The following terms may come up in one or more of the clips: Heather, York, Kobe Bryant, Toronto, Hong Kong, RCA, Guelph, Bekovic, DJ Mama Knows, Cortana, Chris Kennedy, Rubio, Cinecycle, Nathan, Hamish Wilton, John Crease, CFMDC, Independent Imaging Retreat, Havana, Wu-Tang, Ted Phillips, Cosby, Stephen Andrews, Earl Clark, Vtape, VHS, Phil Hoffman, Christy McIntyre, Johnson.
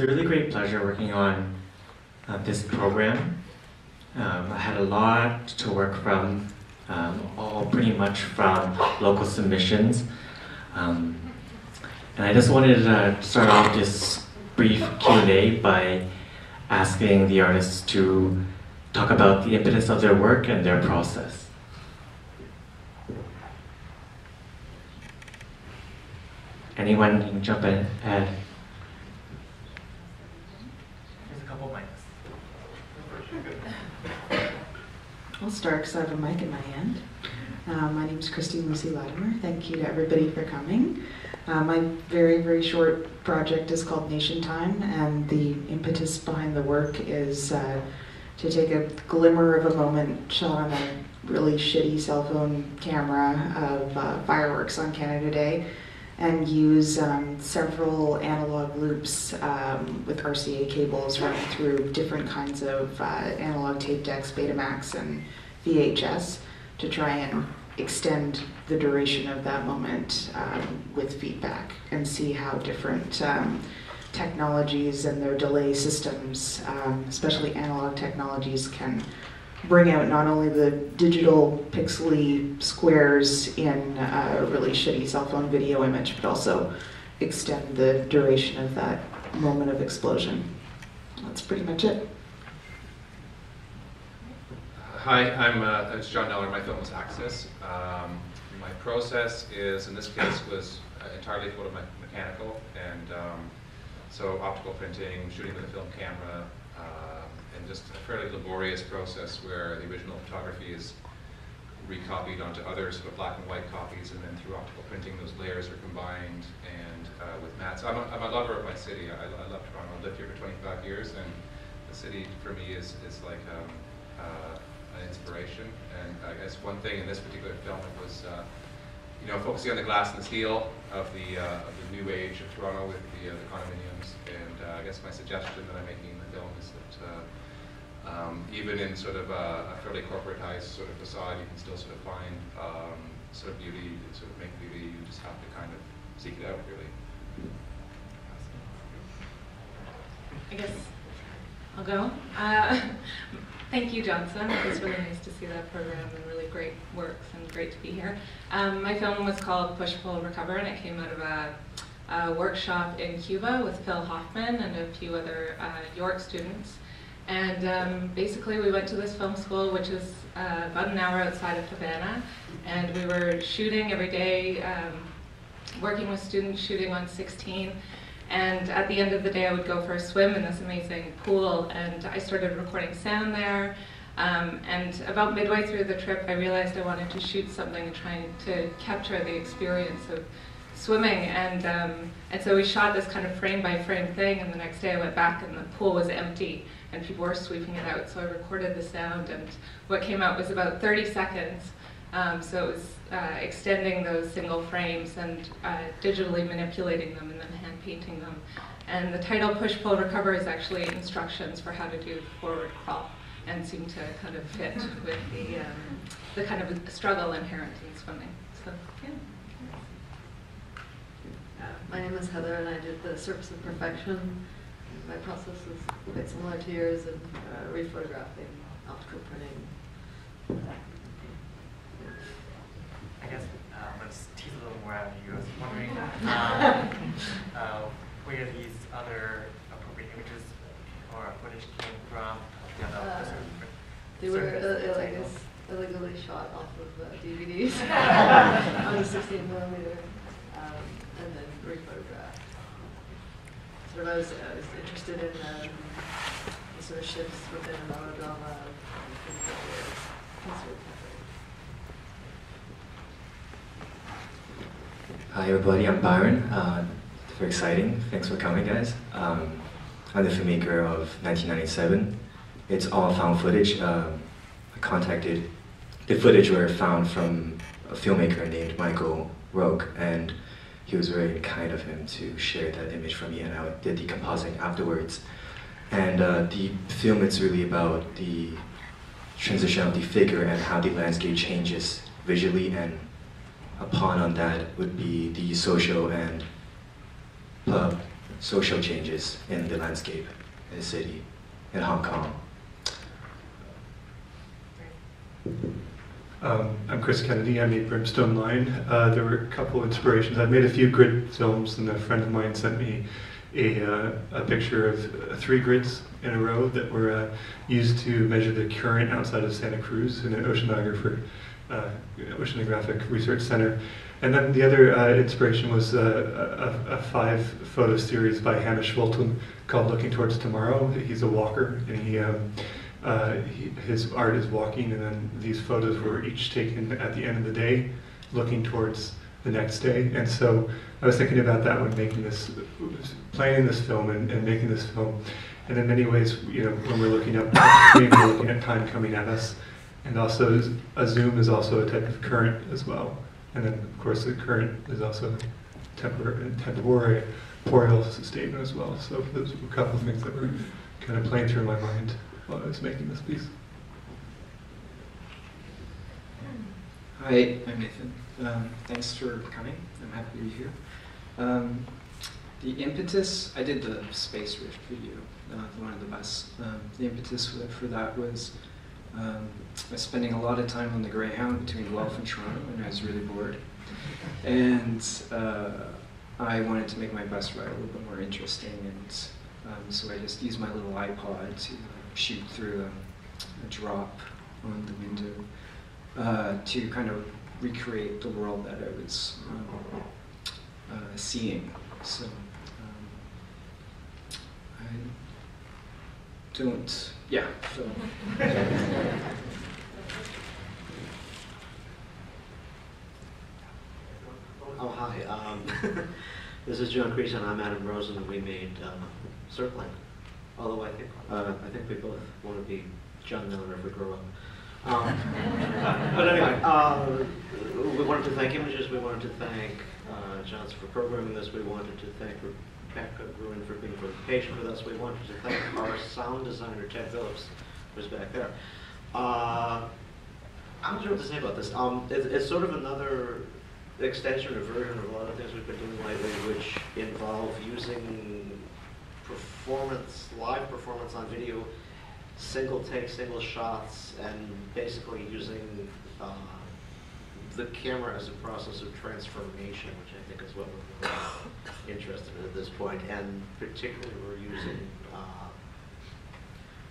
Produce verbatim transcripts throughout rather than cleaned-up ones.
was a really great pleasure working on uh, this program. Um, I had a lot to work from, um, all pretty much from local submissions. Um, and I just wanted to start off this brief Q and A by asking the artists to talk about the impetus of their work and their process. Anyone can jump in and add. There's a couple mics. I'll start because I have a mic in my hand. Um, my name is Christine Lucy Latimer. Thank you to everybody for coming. Uh, my very, very short project is called Nation Time, and the impetus behind the work is uh, to take a glimmer of a moment shot on a really shitty cell phone camera of uh, fireworks on Canada Day and use um, several analog loops um, with R C A cables running through different kinds of uh, analog tape decks, Betamax and V H S, to try and extend the duration of that moment um, with feedback and see how different um, technologies and their delay systems, um, especially analog technologies, can bring out not only the digital pixely squares in a really shitty cell phone video image, but also extend the duration of that moment of explosion. That's pretty much it. Hi, I'm uh, it's John Neller. My film was Axis. Um, my process is, in this case, was entirely photomechanical, and um, so optical printing, shooting with a film camera, uh, and just a fairly laborious process where the original photography is recopied onto other sort of black and white copies, and then through optical printing, those layers are combined and uh, with mats. I'm a, I'm a lover of my city. I, I love Toronto. I've lived here for twenty-five years, and the city for me is is like um, uh, an inspiration. And I guess one thing in this particular film it was, uh, you know, focusing on the glass and the steel of the uh, of the new age of Toronto with the, uh, the condominiums. And uh, I guess my suggestion that I'm making in the film is that. Uh, Um, even in sort of a, a fairly corporatized sort of facade, you can still sort of find um, sort of beauty, sort of make beauty. You just have to kind of seek it out, really. I guess I'll go. Uh, thank you, Johnson. It was really nice to see that program and really great works and great to be here. Um, my film was called Push, Pull, Recover, and it came out of a, a workshop in Cuba with Phil Hoffman and a few other uh, York students. And um, basically we went to this film school, which is uh, about an hour outside of Havana, and we were shooting every day, um, working with students, shooting on sixteen, and at the end of the day I would go for a swim in this amazing pool, and I started recording sound there, um, and about midway through the trip I realized I wanted to shoot something and try to capture the experience of swimming, and, um, and so we shot this kind of frame by frame thing, and the next day I went back and the pool was empty. And people were sweeping it out, so I recorded the sound, and what came out was about thirty seconds. Um, so it was uh, extending those single frames and uh, digitally manipulating them and then hand painting them. And the title Push, Pull, Recover is actually instructions for how to do forward crawl, and seemed to kind of fit with the, um, the kind of struggle inherent in swimming. So, yeah. Uh, my name is Heather, and I did the Surface of Perfection. My process is quite similar to yours of uh, rephotographing, optical printing. I guess um, let's tease a little more out of you. I was wondering um, uh, where these other appropriate images or footage came from. You know, uh, the they were uh, like illegally shot off of uh, D V Ds on a sixteen millimeter um, and then rephotographed. Sort of I, was, I was interested in um, the sort of shifts within an autodrama and things that were sort of Hi everybody, I'm Byron. Uh, very exciting. Thanks for coming, guys. Um, I'm the filmmaker of nineteen ninety-seven. It's all found footage. Uh, I contacted the footage were found from a filmmaker named Michael Roke, and he was very kind of him to share that image from me, and I did the compositing afterwards. And uh, the film is really about the transition of the figure and how the landscape changes visually, and upon on that would be the social and uh, social changes in the landscape, in the city, in Hong Kong. Um, I'm Chris Kennedy, I made Brimstone Line. Uh, there were a couple inspirations. I made a few grid films, and a friend of mine sent me a, uh, a picture of uh, three grids in a row that were uh, used to measure the current outside of Santa Cruz in an oceanographer, uh, oceanographic research center. And then the other uh, inspiration was uh, a, a five photo series by Hamish Wilton called Looking Towards Tomorrow. He's a walker, and he um, Uh, he, his art is walking, and then these photos were each taken at the end of the day, looking towards the next day. And so I was thinking about that when making this, planning this film and, and making this film. And in many ways, you know, when we're looking up, maybe we're looking at time coming at us. And also, a zoom is also a type of current as well. And then, of course, the current is also temporary, temporary statement as well. So those were a couple of things that were kind of playing through my mind while I was making this piece. Hi, I'm Nathan. Um, thanks for coming. I'm happy to be here. Um, the impetus, I did the space rift video, uh, the one on the bus. Um, the impetus for that, for that was um, I was spending a lot of time on the Greyhound between Guelph and Toronto, and I was really bored. And uh, I wanted to make my bus ride a little bit more interesting, and um, so I just used my little iPod to shoot through a, a drop on the window uh, to kind of recreate the world that I was um, uh, seeing. So um, I don't, yeah. So. Oh, hi. Um, this is John Crease, and I'm Adam Rosen, and we made um, Circling. Although I think, uh, I think we both want to be John Neller if we grow up. Um, but anyway, uh, we wanted to thank Images, we wanted to thank uh, Johnson for programming this, we wanted to thank Pat Cook Gruen for being very patient with us, we wanted to thank our sound designer, Ted Phillips, who's back there. Uh, I'm not sure what to say about this. Um, it, it's sort of another extension or version of a lot of things we've been doing lately, which involve using performance, live performance on video, single takes, single shots, and basically using uh, the camera as a process of transformation, which I think is what we're really interested in at this point. And particularly, we're using uh,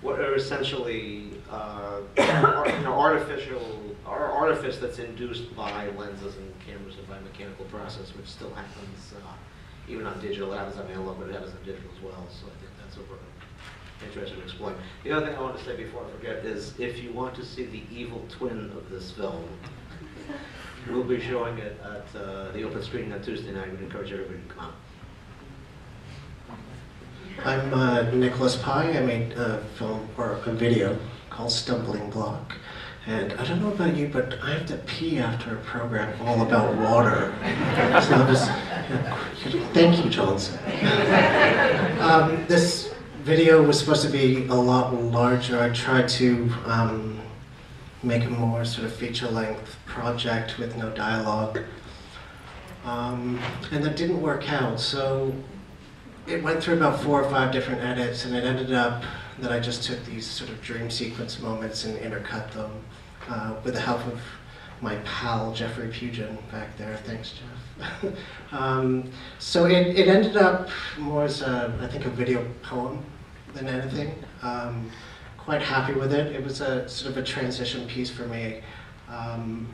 what are essentially uh, art, you know, artificial or artifice that's induced by lenses and cameras and by mechanical process, which still happens. Uh, Even on digital, that is analog, but that is on digital as well. So I think that's what we're interested in exploring. The other thing I want to say before I forget is, if you want to see the evil twin of this film, we'll be showing it at uh, the open screening on Tuesday night. I would encourage everybody to come out. I'm uh, Nicholas Pye. I made a film or a video called Stumbling Block. And I don't know about you, but I have to pee after a program all about water. So I'm just, you know, thank you, Johnson. um, this video was supposed to be a lot larger. I tried to um, make a more sort of feature-length project with no dialogue. Um, and that didn't work out, so it went through about four or five different edits, and it ended up that I just took these sort of dream sequence moments and intercut them uh, with the help of my pal, Jeffrey Pugin, back there. Thanks, Jeff. um, so it, it ended up more as, a, I think, a video poem than anything. Um, quite happy with it. It was a sort of a transition piece for me. Um,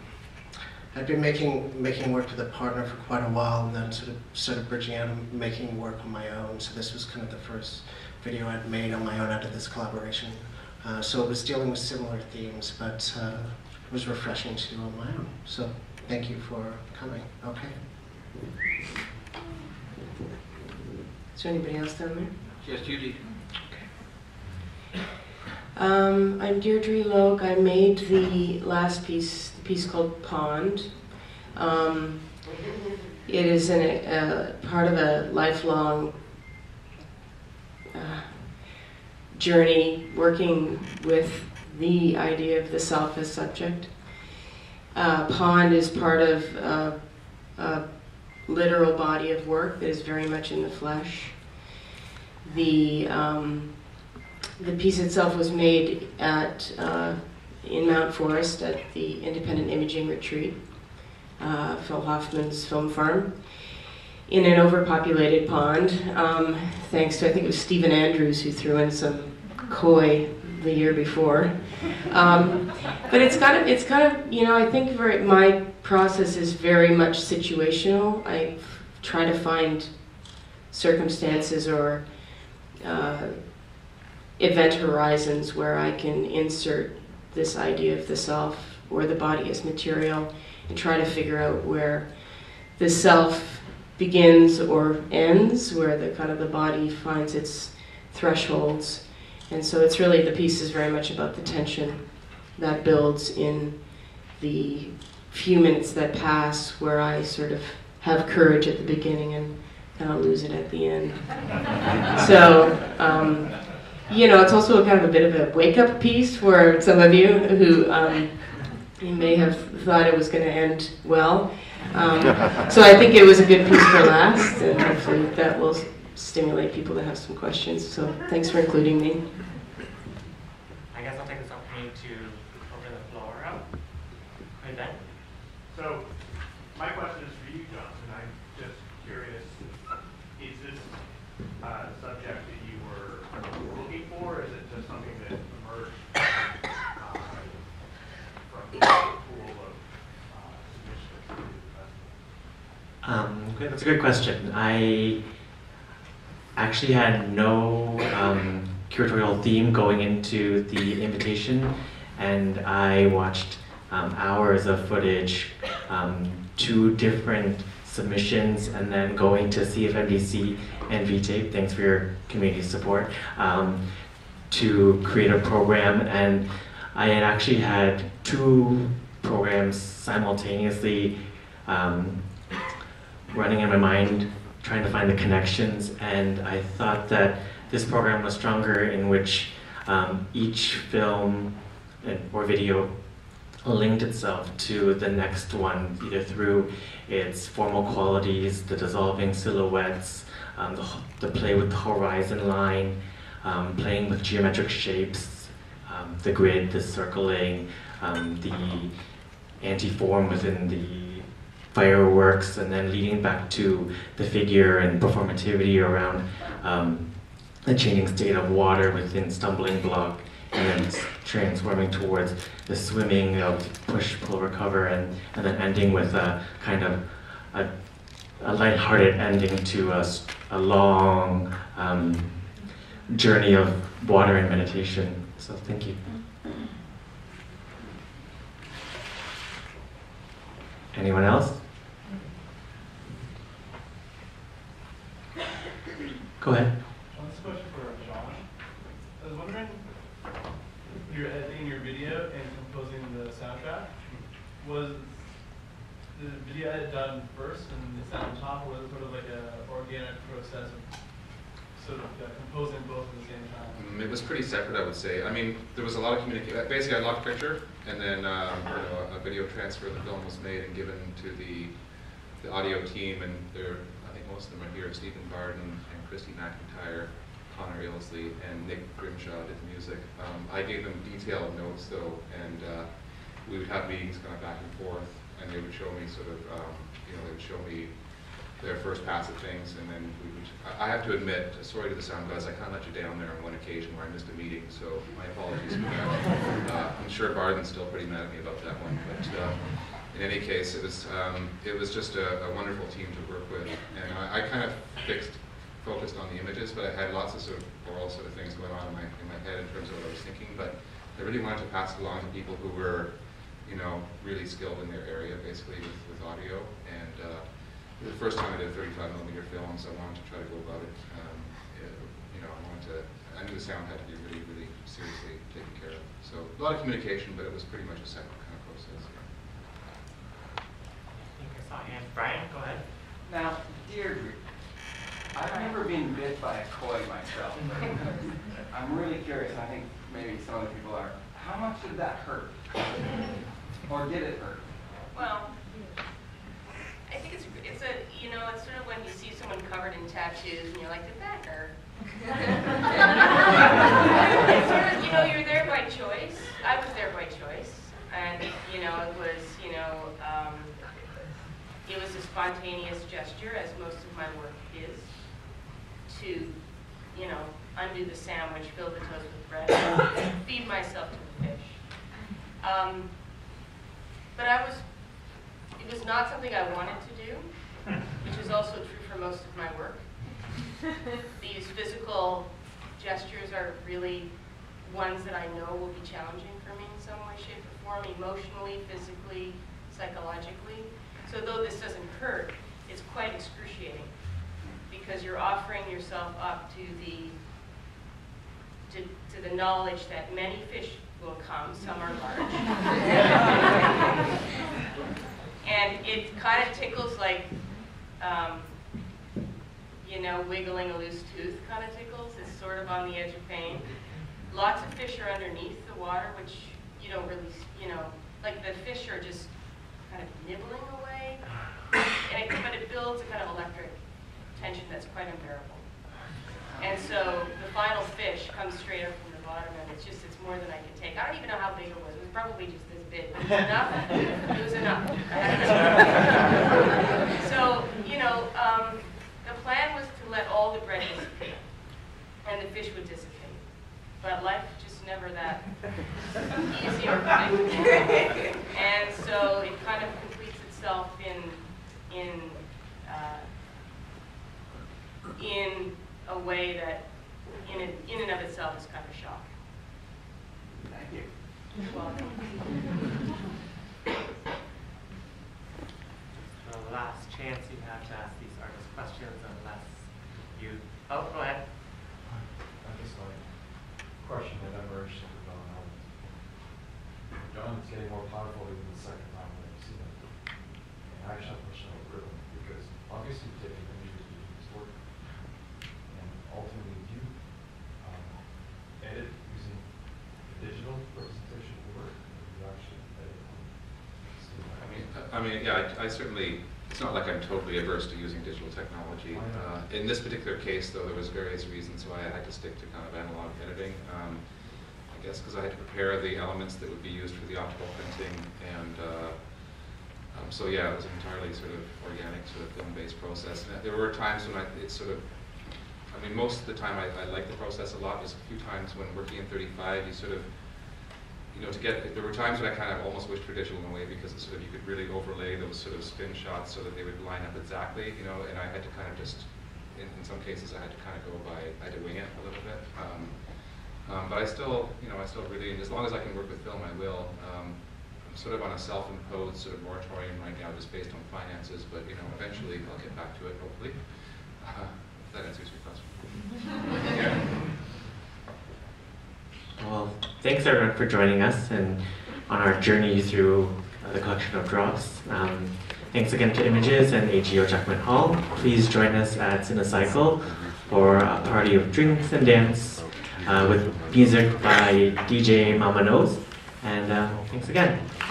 I'd been making, making work with a partner for quite a while, and then sort of, sort of bridging out and making work on my own. So this was kind of the first video I'd made on my own out of this collaboration. Uh, so it was dealing with similar themes, but uh, it was refreshing to do on my own. So thank you for coming. Okay. Is there anybody else down there? Yes, Judy. Okay. Um, I'm Deirdre Loke. I made the last piece, the piece called Pond. Um, it is in a, a part of a lifelong Uh, journey working with the idea of the self as subject. Uh, Pond is part of uh, a literal body of work that is very much in the flesh. the um, the piece itself was made at uh, in Mount Forest at the Independent Imaging Retreat, uh, Phil Hoffman's film farm, in an overpopulated pond. Um, thanks to, I think it was Stephen Andrews who threw in some koi the year before. Um, but it's kind of, it's kind of, you know, I think for it, my process is very much situational. I try to find circumstances or uh, event horizons where I can insert this idea of the self or the body as material and try to figure out where the self begins or ends, where the kind of the body finds its thresholds. And so it's really, the piece is very much about the tension that builds in the few minutes that pass, where I sort of have courage at the beginning and kind of lose it at the end. So, um, you know, it's also a kind of a bit of a wake-up piece for some of you who um, you may have thought it was going to end well. Um, so I think it was a good piece for last, and hopefully that will stimulate people that have some questions. So thanks for including me. I guess I'll take this opportunity to open the floor up. Hey, Ben. So my question is for you, Johnson. I'm just curious, is this uh, subject that you were looking for? Or is it just something that emerged uh, from the pool of uh, submissions to the festival? Um, that's a great question. I actually had no um, curatorial theme going into the invitation, and I watched um, hours of footage, um, two different submissions, and then going to C F M D C and Vtape, thanks for your community support, um, to create a program. And I had actually had two programs simultaneously um, running in my mind, trying to find the connections, and I thought that this program was stronger, in which um, each film or video linked itself to the next one, either through its formal qualities, the dissolving silhouettes, um, the, the play with the horizon line, um, playing with geometric shapes, um, the grid, the circling, um, the anti-form within the fireworks, and then leading back to the figure and performativity around um, the changing state of water within stumbling block, and then transforming towards the swimming of push, pull, recover, and, and then ending with a kind of a, a lighthearted ending to a, a long um, journey of water and meditation. So thank you. Anyone else? Go ahead. Well, this question for John. I was wondering, you're editing your video and composing the soundtrack. Was the video edit done first and the sound on top, or was it sort of like an organic process of sort of uh, composing both at the same time? Mm, it was pretty separate, I would say. I mean, there was a lot of communication. Basically, I locked picture, and then um, you know, a video transfer of the film was made and given to the the audio team, and they're, I think most of them are here, Stephen Barden and Christy McIntyre, Connor Ailsley, and Nick Grimshaw did the music. Um, I gave them detailed notes, though, and uh, we would have meetings kind of back and forth, and they would show me sort of, um, you know, they would show me their first pass at things, and then we would, I have to admit, sorry to the sound guys, I kind of let you down there on one occasion where I missed a meeting, so my apologies for that. Uh, I'm sure Barden's still pretty mad at me about that one, but uh, in any case, it was, um, it was just a, a wonderful team to work with, and I, I kind of fixed, focused on the images, but I had lots of sort of oral sort of things going on in my, in my head in terms of what I was thinking, but I really wanted to pass it along to people who were, you know, really skilled in their area, basically, with, with audio, and uh, the first time I did a thirty-five millimeter film, so I wanted to try to go about it. Um, it you know, I wanted to, I knew the sound had to be really, really seriously taken care of. So a lot of communication, but it was pretty much a separate kind of process. I think I saw hands. Brian, go ahead. Now, Deirdre, I've never been bit by a koi myself. I'm really curious, and I think maybe some other people are. How much did that hurt? Or did it hurt? Well, I think it's, it's a, you know, it's sort of when you see someone covered in tattoos and you're like, did that hurt? It's sort of, you know, you're there by choice. I was there by choice. And, you know, it was, you know, um, it was a spontaneous gesture, as most of my work is, to, you know, undo the sandwich, fill the toast with bread, feed myself to the fish. Um, but I was, it was not something I wanted to do, which is also true for most of my work. These physical gestures are really ones that I know will be challenging for me in some way, shape, or form, emotionally, physically, psychologically. So though this doesn't hurt, it's quite excruciating, because you're offering yourself up to the, to, to the knowledge that many fish will come, some are large. And it kind of tickles like, um, you know, wiggling a loose tooth kind of tickles. It's sort of on the edge of pain. Lots of fish are underneath the water, which you don't really, you know, like the fish are just kind of nibbling away. And it, but it builds a kind of electric tension that's quite unbearable. And so the final fish comes straight up from the bottom, and it's just, it's more than I can take. I don't even know how big it was. It was probably just this big, but it was enough. It was enough. So, you know, um, the plan was to let all the bread disappear, and the fish would dissipate. But life just never that easy or kind. And so it kind of completes itself in, in, uh, in a way that, in, it, in and of itself, is kind of a shock. Thank you. Well, the last chance you have to ask these artists questions, unless you. Oh, go ahead. I just like a question that I've urged to go on. John's getting more powerful even the second time that I've seen it. And I just have to show it really, because obviously taking images is important. Ultimately, you um, edit using a digital representation of work. You actually edit on I mean, I mean, yeah, I, I certainly. It's not like I'm totally averse to using digital technology. Uh, in this particular case, though, there was various reasons why I had to stick to kind of analog editing. Um, I guess because I had to prepare the elements that would be used for the optical printing, and uh, um, so yeah, it was an entirely sort of organic, sort of film-based process. And there were times when I, it sort of. I mean, most of the time I, I like the process a lot. There's a few times when working in thirty-five, you sort of, you know, to get, there were times when I kind of almost wished for digital in a way, because it's sort of, you could really overlay those sort of spin shots so that they would line up exactly, you know, and I had to kind of just, in, in some cases I had to kind of go by, I had to wing it a little bit. Um, um, but I still, you know, I still really, as long as I can work with film, I will. Um, I'm sort of on a self-imposed sort of moratorium right now, just based on finances, but, you know, eventually I'll get back to it, hopefully. Uh, That answers your question. Yeah. Well, thanks everyone for joining us and on our journey through uh, the collection of drops. Um, thanks again to Images and A G O Jackman Hall. Please join us at Cinecycle for a party of drinks and dance uh, with music by D J Mama Knows. And uh, thanks again.